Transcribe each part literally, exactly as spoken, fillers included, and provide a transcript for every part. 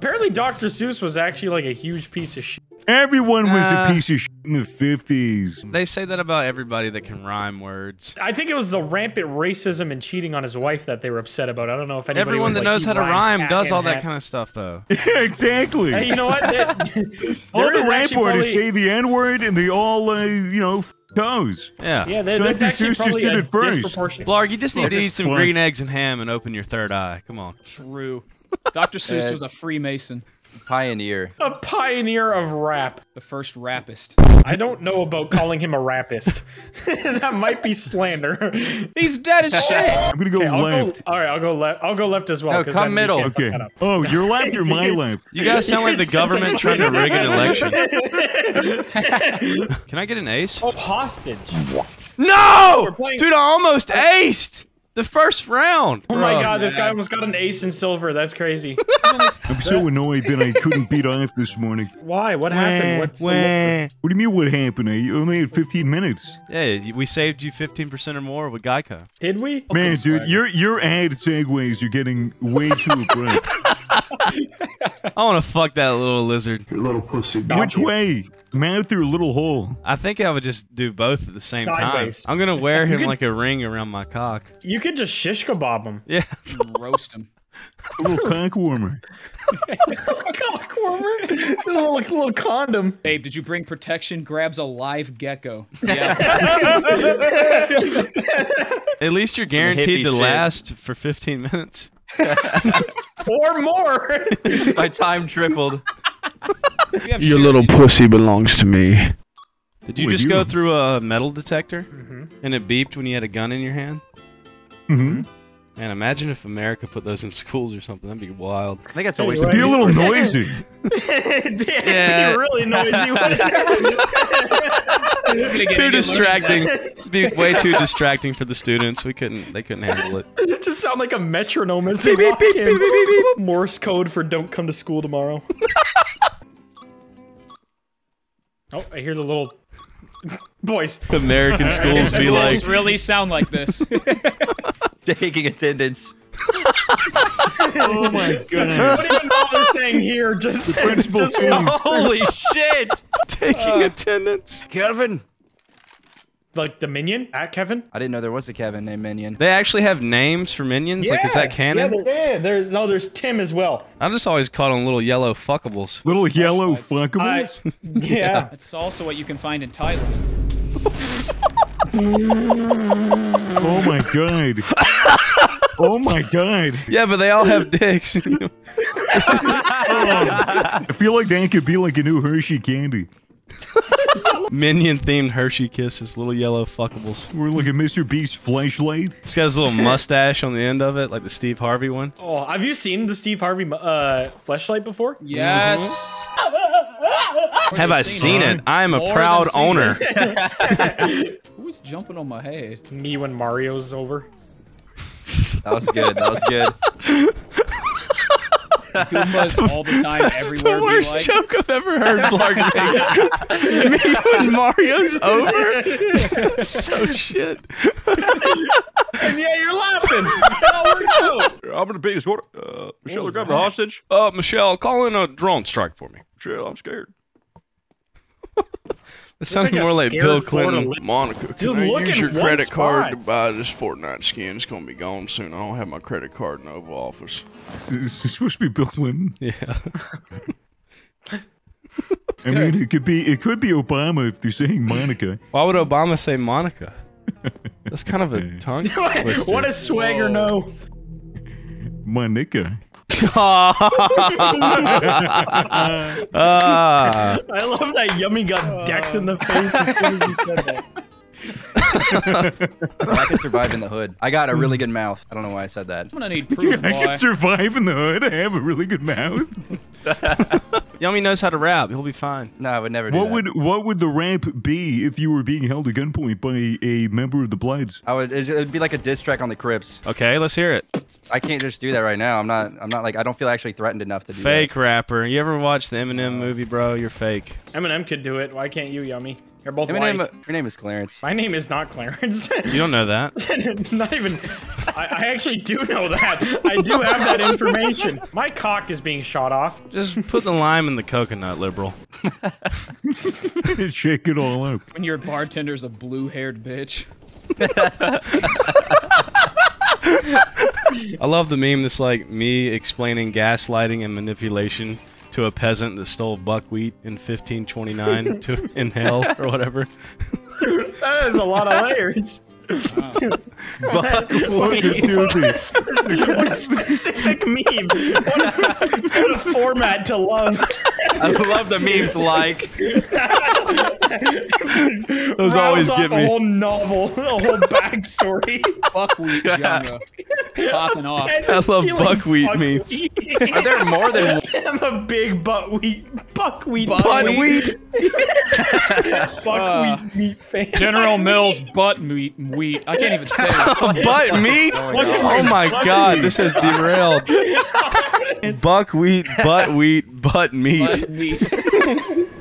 Apparently, Doctor Seuss was actually like a huge piece of shit. Everyone was uh, a piece of shit in the fifties. They say that about everybody that can rhyme words. I think it was the rampant racism and cheating on his wife that they were upset about. I don't know if anybody Everyone was that like, knows how to rhyme does all hat. that kind of stuff, though. Yeah, exactly. Hey, you know what? It, all the ramp word probably... is say the N-word and the all, uh, you know, toes. Yeah. Yeah, that, that's actually probably just did it first. Blarg, you just need oh, to eat some fun. green eggs and ham and open your third eye. Come on. True. Doctor Seuss uh, was a Freemason. Pioneer. A pioneer of rap. The first rapist. I don't know about calling him a rapist. That might be slander. He's dead as shit. I'm gonna go left. Go, all right, I'll go left. I'll go left as well. No, come middle. Okay. Oh, your left or my left? You guys sound like the government trying to rig an election. Can I get an ace? Oh, hostage. No, dude, I almost aced. The first round! Oh my god, this guy almost got an ace in silver, that's crazy. I'm so annoyed that I couldn't beat off this morning. Why? What happened? What's the... What do you mean what happened? I only had fifteen minutes. Hey, we saved you fifteen percent or more with Geico. Did we? Man, okay, dude, your, your ad segues are getting way too abrupt. I want to fuck that little lizard. Your little pussy. Which way? Mouth or little hole? I think I would just do both at the same Sideways. time. I'm gonna wear him could, like a ring around my cock. You could just shish kebab him. Yeah. Roast him. A little cock warmer. Cock warmer? A little, like, little condom. Babe, did you bring protection? Grabs a live gecko. Yeah. At least you're guaranteed to shit. last for fifteen minutes. Or more! My time tripled. Your little pussy belongs to me. Did you Ooh, just you? go through a metal detector? Mm-hmm. And it beeped when you had a gun in your hand? Mm-hmm. Man, imagine if America put those in schools or something. That'd be wild. I think that's always It'd be a little noisy. It'd be really noisy. Too distracting. It'd be way too distracting for the students. We couldn't. They couldn't handle it. It just sound like a metronome as they walk in. Morse code for "Don't come to school tomorrow." Oh, I hear the little boys. American schools be like. Schools really sound like this. Taking attendance. Oh my goodness. What even bother saying here? Just, just holy shit! Taking uh, attendance. Kevin. Like the minion? At Kevin? I didn't know there was a Kevin named Minion. They actually have names for minions? Yeah. Like, is that canon? Yeah, yeah, there's no, there's Tim as well. I'm just always caught on little yellow fuckables. Little yellow fuckables? I, yeah. It's also what you can find in Thailand. Oh my god. Oh my god. Yeah, but they all have dicks. Oh, I feel like that could be like a new Hershey candy. Minion-themed Hershey Kisses, little yellow fuckables. We're looking at Mister Beast's flashlight. It's got his little mustache on the end of it, like the Steve Harvey one. Oh, have you seen the Steve Harvey uh, flashlight before? Yes. Mm-hmm. Have I seen it? it? I am a More proud owner. Who's jumping on my head? Me when Mario's over. That was good. That was good. Goombas all the time, That's everywhere. That's the worst like. joke I've ever heard, Blarg make. Me when Mario's over? So shit. And yeah, you're laughing. That works too. I'm in the biggest order. Uh, Michelle, grab the hostage. Uh, Michelle, call in a drone strike for me. Michelle, I'm scared. That sounded like more like Bill Clinton. Monica, can I use your credit spot. card to buy this Fortnite skin? It's gonna be gone soon. I don't have my credit card in the Oval Office. Is it supposed to be Bill Clinton? Yeah. I mean, it could be it could be Obama if they're saying Monica. Why would Obama say Monica? That's kind of a tongue twister. What a swagger Whoa. no. Monica. uh, I love that Yummy got decked uh, in the face as soon as he said that. I can survive in the hood. I got a really good mouth. I don't know why I said that. I'm gonna need proof, yeah, I can survive in the hood. I have a really good mouth. Yummy knows how to rap. He'll be fine. No, I would never do what that. Would, what would the rap be if you were being held at gunpoint by a member of the Bloods? I would. It would be like a diss track on the Crips. Okay, let's hear it. I can't just do that right now. I'm not. I'm not like. I don't feel actually threatened enough to do fake that. Fake rapper. You ever watch the Eminem movie, bro? You're fake. Eminem could do it. Why can't you, Yummy? You're both my name, your name is Clarence. My name is not Clarence. You don't know that. Not even. I, I actually do know that. I do have that information. My cock is being shot off. Just put the lime in the coconut, liberal. Shake it all up. When your bartender's a blue-haired bitch. I love the meme that's like me explaining gaslighting and manipulation to a peasant that stole buckwheat in fifteen twenty-nine to in hell or whatever. That is a lot of layers. Wow. Buckwheat is doobie. What a specific meme. What a, what a format to love. I love the memes like. Those Rattles always give me. A whole novel, a whole backstory. Buckwheat genre. Popping off. I love buckwheat, buckwheat memes. Are there more than one? I'm a big buckwheat. Buckwheat. Buckwheat. Buckwheat uh, meat fan. General Mills butt meat. Wheat. I can't even say it. Butt meat? Oh my god, oh my god. This has derailed. Buckwheat, butt wheat, butt meat. Butt meat.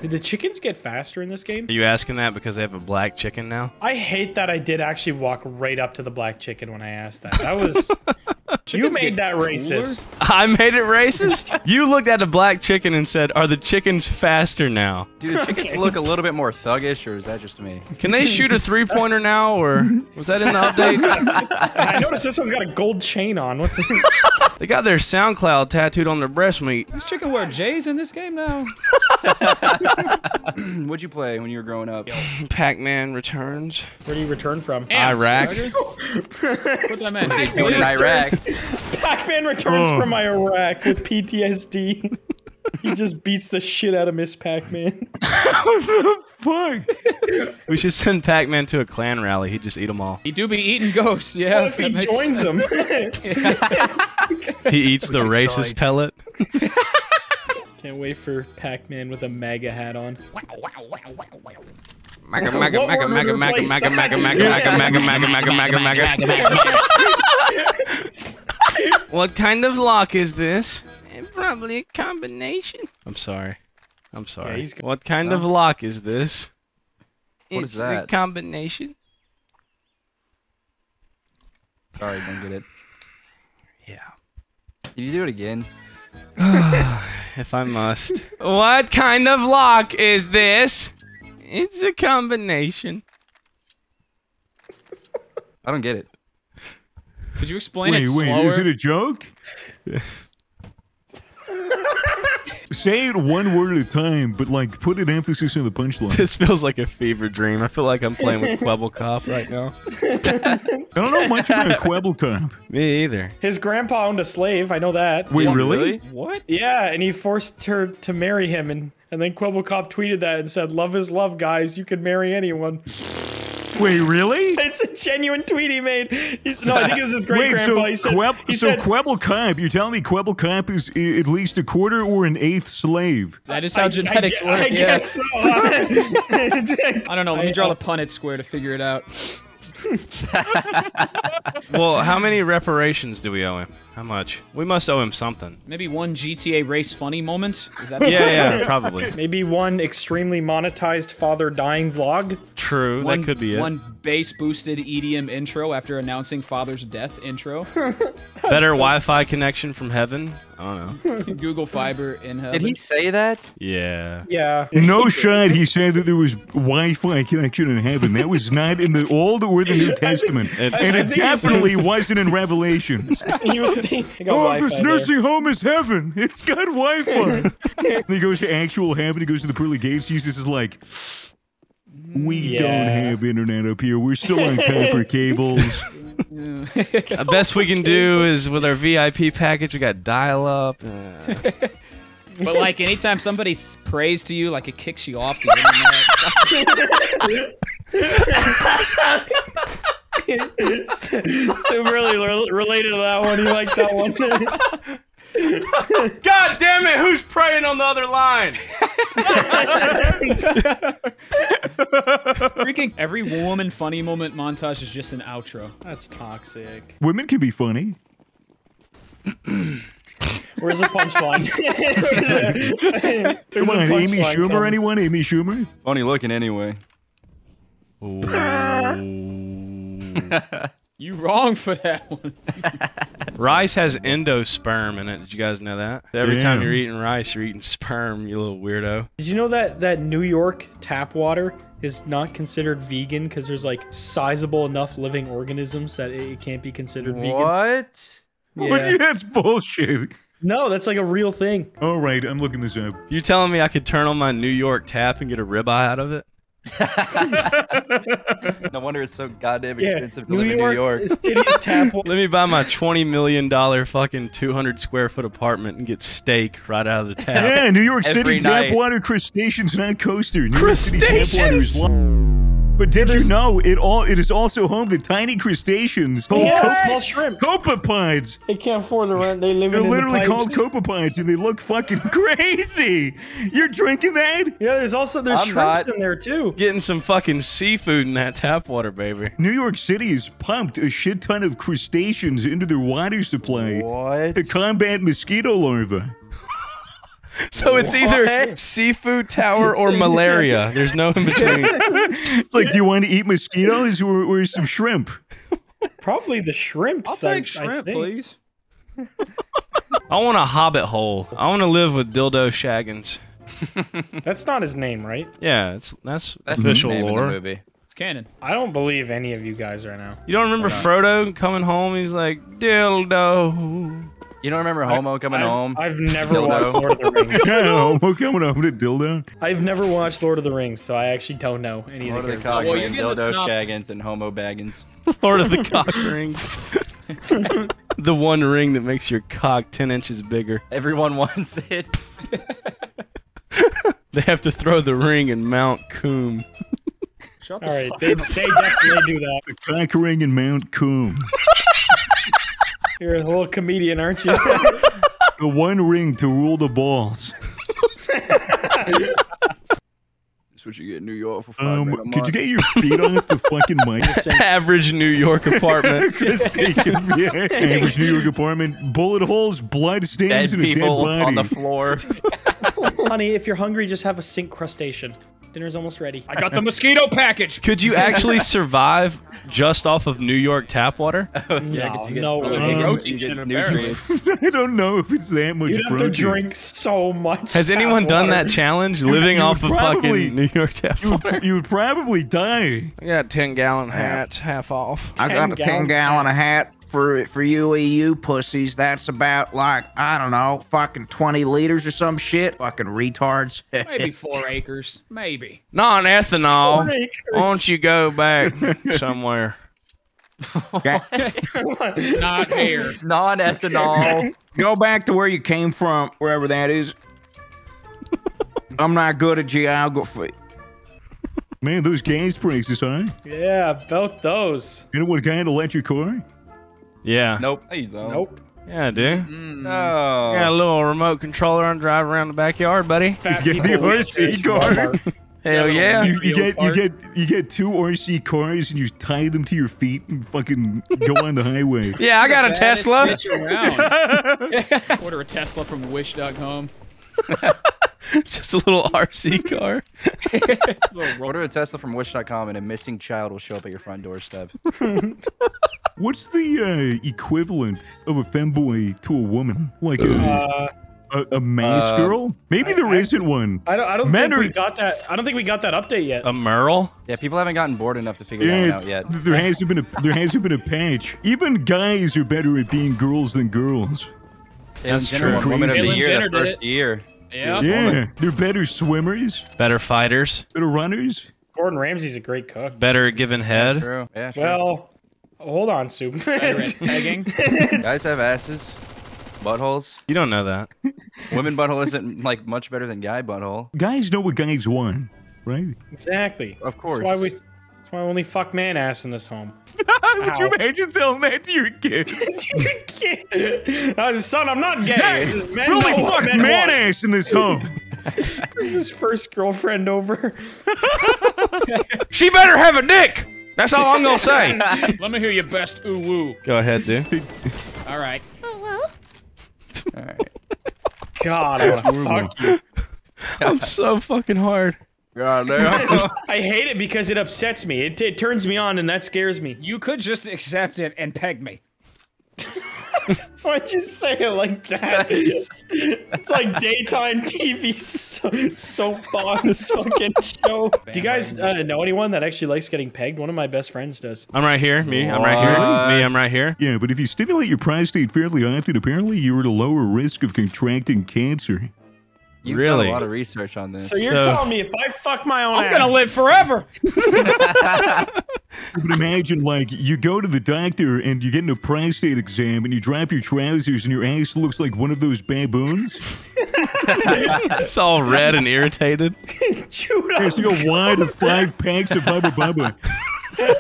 Did the chickens get faster in this game? Are you asking that because they have a black chicken now? I hate that I did actually walk right up to the black chicken when I asked that. That was... You made that cooler? Racist. I made it racist? You looked at the black chicken and said, are the chickens faster now? Do the chickens okay. look a little bit more thuggish, or is that just me? Can they shoot a three-pointer now, or was that in the update? I noticed this one's got a gold chain on. What's this? They got their SoundCloud tattooed on their breast meat. This chicken wear J's in this game now. What'd you play when you were growing up? Pac-Man Returns. Where do you return from? Iraq. What's that meant? He's doing in Iraq. Pac-Man Returns oh. from Iraq with P T S D. He just beats the shit out of Miss Pac-Man. What the fuck? We should send Pac-Man to a clan rally. He'd just eat them all. He do be eating ghosts, yeah. What if he joins them? He eats the racist pellet. Can't wait for Pac-Man with a MAGA hat on. Wow, wow, wow, wow, wow. Maga, maga, maga, maga, maga, maga, maga, maga, maga, maga, maga, maga. What kind of lock is this? Probably a combination. I'm sorry. I'm sorry. Yeah, what kind no. of lock is this? What it's is that? It's a combination. Sorry, don't get it. Yeah. Did you do it again? If I must. What kind of lock is this? It's a combination. I don't get it. Could you explain wait, it slower? Wait, wait, is it a joke? Say it one word at a time, but like put an emphasis on the punchline. This feels like a fever dream. I feel like I'm playing with Kwebbelkop right now. I don't know much about Kwebbelkop. Me either. His grandpa owned a slave. I know that. Wait, yeah, really? really? What? Yeah, and he forced her to marry him, and and then Kwebbelkop tweeted that and said, "Love is love, guys. You can marry anyone." Wait, really? It's a genuine tweet he made. He's, no, I think it was his great-grandpa. Wait, so Kwebbelkop, so you're telling me Kwebbelkop is at least a quarter or an eighth slave? That is how I, genetics I, I, work, I yeah. guess so. I don't know. Let me draw the Punnett square to figure it out. Well, how many reparations do we owe him? How much? We must owe him something. Maybe one G T A race funny moment? Is that yeah, yeah, probably. Maybe one extremely monetized father dying vlog? True, one, that could be it. One bass-boosted E D M intro after announcing father's death intro. Better Wi-Fi connection from heaven? I don't know. Google Fiber in heaven. Did he say that? Yeah. Yeah. No shot he said that there was Wi-Fi connection in heaven. That was not in the Old or the New Testament. Think, and it definitely wasn't in Revelations. He was Oh, Wi-Fi this nursing there. Home is heaven. It's got Wi-Fi. He goes to actual heaven. He goes to the Pearly Gates. Jesus is like, we yeah. don't have internet up here. We're still on copper cables. The best we can do is with our V I P package. We got dial-up. Uh. But like, anytime somebody prays to you, like it kicks you off the internet. So really re related to that one. You like that one? God damn it! Who's praying on the other line? Freaking every woman funny moment montage is just an outro. That's toxic. Women can be funny. Where's the punchline? Come on, Amy Schumer, coming. Anyone? Amy Schumer? Funny looking, anyway. Oh. You wrong for that one. Rice has endosperm in it. Did you guys know that? Every Damn. time you're eating rice, you're eating sperm, you little weirdo. Did you know that, that New York tap water is not considered vegan because there's like sizable enough living organisms that it can't be considered what? vegan? What? Yeah. That's bullshit. No, that's like a real thing. All right, I'm looking this up. You telling me I could turn on my New York tap and get a ribeye out of it? No wonder it's so goddamn expensive yeah, to live in New York. Let me buy my twenty million dollar fucking two hundred square foot apartment and get steak right out of the tap. Yeah, New York Every City night. tap water crustaceans, not coaster. New crustaceans. But did you know it all? It is also home to tiny crustaceans called yes! small shrimp, copepods. They can't afford to rent. They live. They're in literally the called copepods, and they look fucking crazy. You're drinking that? Yeah. There's also there's I'm shrimps not. in there too. Getting some fucking seafood in that tap water, baby. New York City has pumped a shit ton of crustaceans into their water supply what? to combat mosquito larvae. So it's either what? seafood tower or malaria. There's no in between. It's like, do you want to eat mosquitoes or, or some shrimp? Probably the shrimp. I'll side, take shrimp, please. I want a hobbit hole. I want to live with Dildo Shaggins. That's not his name, right? Yeah, it's that's, that's official his name lore. In the movie. It's canon. I don't believe any of you guys right now. You don't remember Frodo coming home? He's like, Dildo. You don't remember Homo I've, coming I've, home? I've never dildo. watched Lord of the Rings. Yeah, Homo coming home to dildo? I've never watched Lord of the Rings, so I actually don't know any Lord of the cock well, rings, Dildo Shaggins, and Homo Baggins. Lord of the cock rings. The one ring that makes your cock ten inches bigger. Everyone wants it. They have to throw the ring in Mount Coombe. Shut the All right, fuck they, they definitely do that. The cock ring in Mount Coombe. You're a little comedian, aren't you? The one ring to rule the balls. That's what you get in New York for five um, Could month. you get your feet off the fucking mic? Average New York apartment. Average New York apartment. Bullet holes, blood stains, and a dead body. on the floor. Honey, if you're hungry, just have a sink crustacean. Dinner's almost ready. I got the mosquito package. Could you actually survive just off of New York tap water? Oh, yeah, no, you get no um, protein, you get nutrients. I don't know if it's that much. You have to drink so much. Has anyone done water. that challenge, living you off of probably, fucking New York tap you would, water? You would probably die. I got a ten gallon hat, half off. I got a ten gallon hat. For for you E U pussies, that's about like, I don't know, fucking twenty liters or some shit. Fucking retards. Maybe four acres. Maybe. Non-ethanol. Why don't you go back somewhere? Okay. Not here. Non-ethanol. Go back to where you came from, wherever that is. I'm not good at geography. Man, those gas prices, huh? Yeah, about those. You know what kind of electric car? Yeah. Nope. Hey, nope. Yeah, I do. Mm-hmm. Oh. Got a little remote controller on drive around the backyard, buddy. You get the R C car. Hell yeah. You, you get you get you get two R C cars and you tie them to your feet and fucking go on the highway. Yeah, I got a Tesla. Order a Tesla from wish dot com. Just a little R C car. Order a Tesla from wish dot com and a missing child will show up at your front doorstep. What's the uh, equivalent of a femboy to a woman? Like a, uh, a, a maze uh, girl? Maybe I, there I, isn't one. I don't, I don't think are, we got that. I don't think we got that update yet. A Merle? Yeah, people haven't gotten bored enough to figure yeah, that out yet. There hasn't been a there hasn't been a patch. Even guys are better at being girls than girls. That's true. Women of the year, the first it. year. Yeah. Yeah. They're better swimmers. Better fighters. Better runners. Gordon Ramsay's a great cook. Better at giving head. True. Yeah, sure. Well. Hold on, Soup. Pegging. Guys have asses, buttholes. You don't know that. Women butthole isn't like much better than guy butthole. Guys know what guys want, right? Exactly. Of course. That's why we. That's why we only fuck man ass in this home. Would you imagine telling that to your kid? Your kid. I was son. I'm not gay. Yes, really fuck man ass in this home. Brings his first girlfriend over. She better have a dick. That's all I'm gonna say. Let me hear your best ooh woo. Go ahead, dude. All right. Hello. All right. God, I fuck you. I'm so fucking hard. God damn. I hate it because it upsets me. It, it turns me on, and that scares me. You could just accept it and peg me. Why'd you say it like that? Nice. It's like daytime T V so soapbox fucking show. Bam, do you guys uh, know anyone that actually likes getting pegged? One of my best friends does. I'm right here. Me. What? I'm right here. Me. I'm right here. Yeah, but if you stimulate your prostate fairly often, apparently you're at a lower risk of contracting cancer. You've really? Done a lot of research on this. So you're so, telling me if I fuck my own I'm ass, gonna live forever. But imagine, like, you go to the doctor and you get in a prostate exam and you drop your trousers and your ass looks like one of those baboons. It's all red and irritated. There's like a wide of five packs of Hubba Bubba. You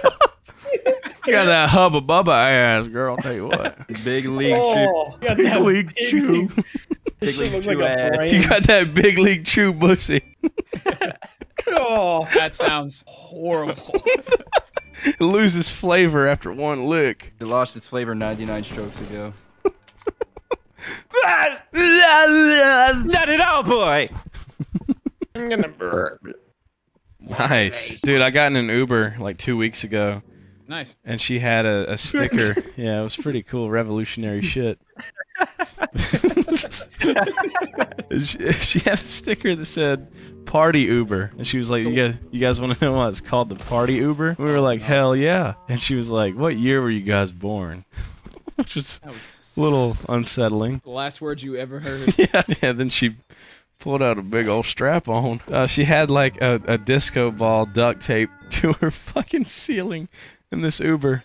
got that Hubba Bubba ass, girl. I'll tell you what. Big League oh, Chew. Big League big Chew. Big, big League Chew like ass. You got that Big League Chew pussy. Oh, that sounds horrible. It loses flavor after one lick. It lost its flavor ninety-nine strokes ago. Not at all, boy. I'm gonna burp. Nice. Dude, I got in an Uber like two weeks ago. Nice. And she had a, a sticker. Yeah, it was pretty cool. Revolutionary shit. she, she had a sticker that said Party Uber. And she was like, so, you guys, you guys want to know why it's called the Party Uber? We were like, hell yeah. And she was like, what year were you guys born? Which was a little unsettling. The last words you ever heard. Yeah, yeah, then she pulled out a big old strap on. Uh, she had like a, a disco ball duct tape to her fucking ceiling in this Uber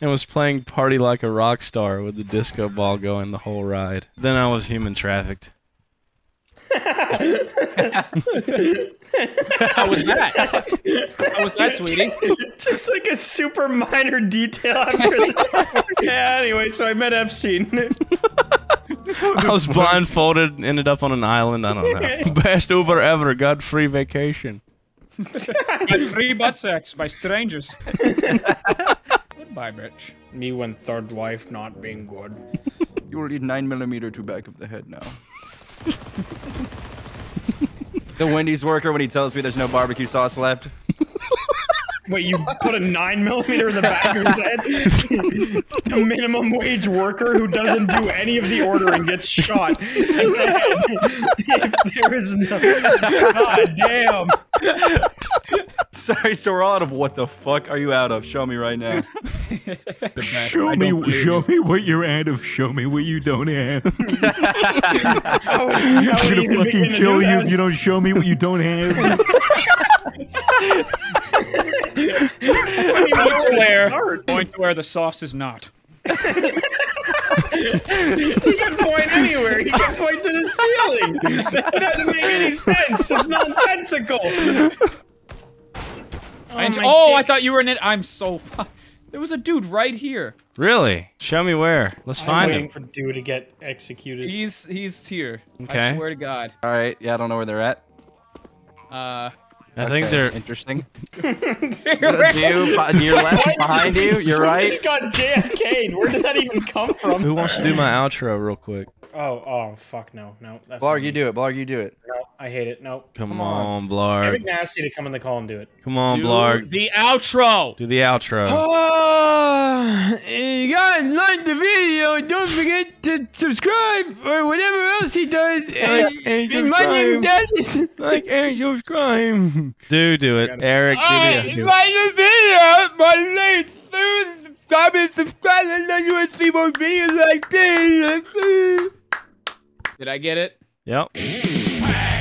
and was playing Party Like a Rock Star with the disco ball going the whole ride. Then I was human trafficked. How was that? How was that, sweetie? Just like a super minor detail after that. Yeah, anyway, so I met Epstein. I was blindfolded, ended up on an island, I don't know. Best Uber ever, got free vacation. Free butt sex by strangers. Goodbye, bitch. Me when third wife not being good. You will need nine millimeter to back of the head now. The Wendy's worker when he tells me there's no barbecue sauce left. Wait, you put a nine millimeter in the back of his head? The minimum wage worker who doesn't do any of the ordering gets shot. And then, if there is no... God damn. Sorry, so we're all out of what the fuck are you out of? Show me right now. Show me, show me what you're out of. Show me what you don't have. I'm gonna fucking kill you if you don't show me what you don't have. Point to where, point to where the sauce is not. He can point anywhere. He can point to the ceiling. That doesn't make any sense. It's nonsensical. Oh, I, oh I thought you were in it. I'm so. There was a dude right here. Really? Show me where. Let's I'm find him. I'm waiting for dude to get executed. He's he's here. Okay. I swear to God. All right. Yeah, I don't know where they're at. Uh. I okay, think they're interesting. you, your left, behind you, you're right. We just got J F K'd. Where did that even come from? Who wants to do my outro real quick? Oh, oh, fuck no, no. That's Blarg, you do it. Blarg, you do it. No, I hate it. No. Come, come on, on, Blarg. It'd be nasty to come in the call and do it. Come on, do Blarg. The outro. Do the outro. Oh, if you guys like the video, don't forget to subscribe or whatever else he does. Like Angel's My name is Like Angel's Crime. Do do it, Eric. I do it. Like the video. My name is Seuss. Comment, subscribe, and then you want to see more videos like this. Did I get it? Yep. Pack a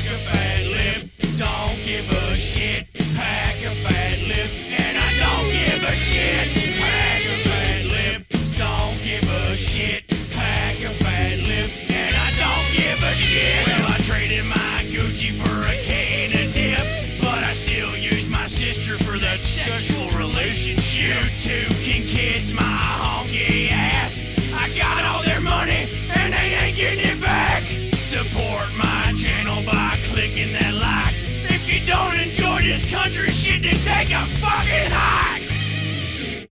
fat lip, don't give a shit. Pack a fat lip, and I don't give a shit. Pack a fat lip, don't give a shit. Pack a fat lip, and I don't give a shit. Well, I traded my Gucci for a can of dip, but I still use my sister for that sexual relationship. You two can kiss my honky ass. I got all their money, and they ain't getting it back. Support my channel by clicking that like. If you don't enjoy this country shit, then take a fucking hike.